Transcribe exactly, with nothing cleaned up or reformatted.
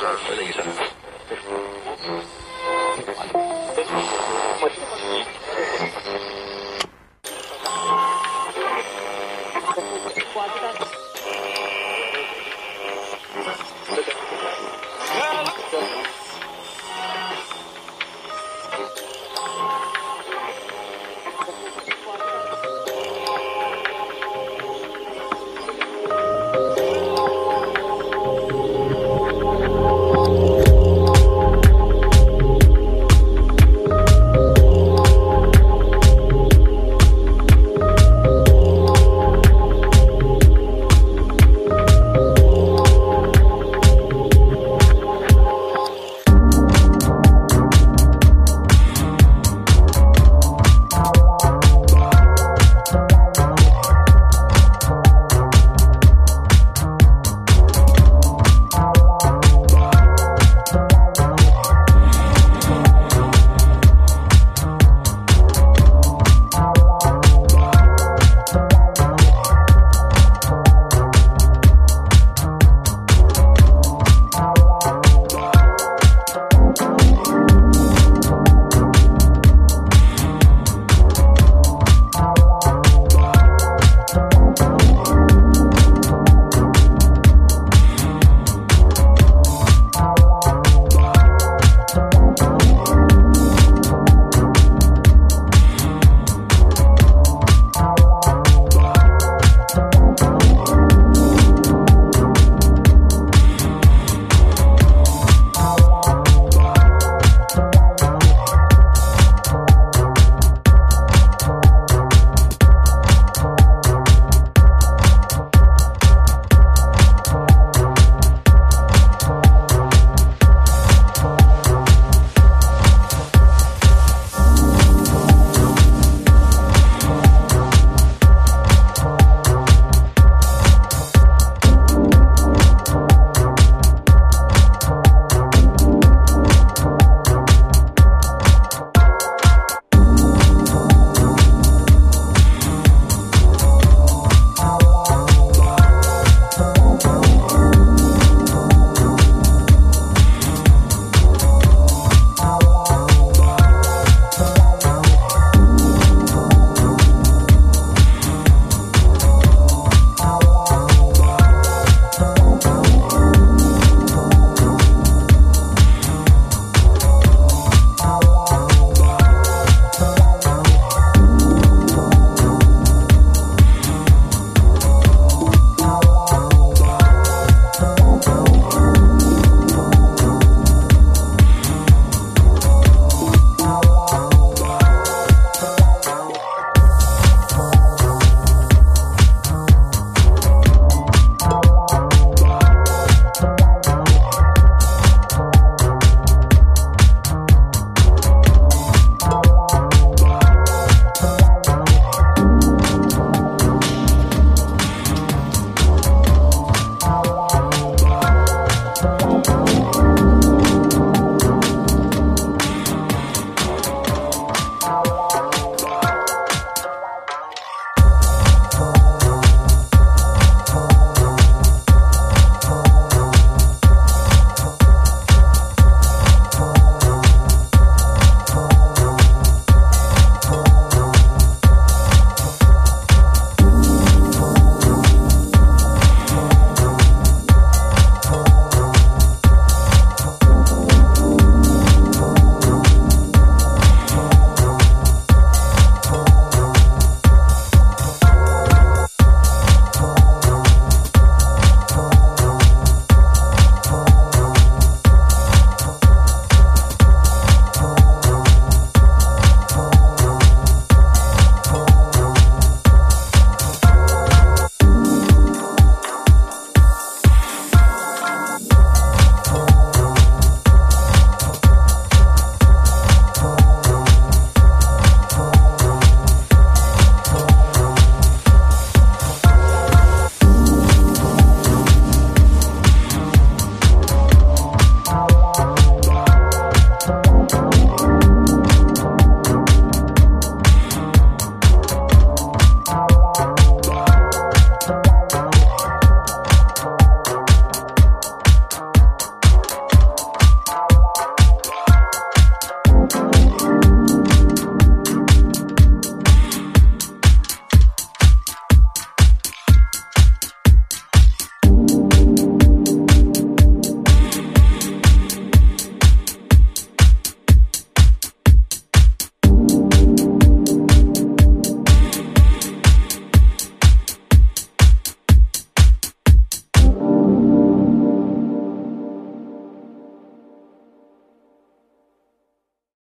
I think so.